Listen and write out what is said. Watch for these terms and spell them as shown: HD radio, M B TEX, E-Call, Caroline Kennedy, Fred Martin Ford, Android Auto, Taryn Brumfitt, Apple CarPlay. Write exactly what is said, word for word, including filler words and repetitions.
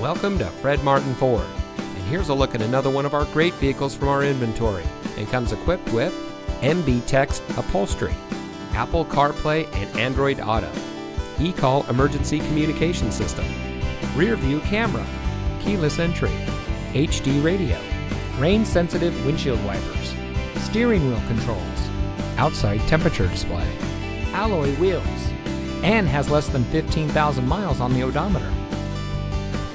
Welcome to Fred Martin Ford, and here's a look at another one of our great vehicles from our inventory, and comes equipped with M B TEX upholstery, Apple CarPlay and Android Auto, E-Call emergency communication system, rear view camera, keyless entry, H D radio, rain sensitive windshield wipers, steering wheel controls, outside temperature display, alloy wheels, and has less than fifteen thousand miles on the odometer.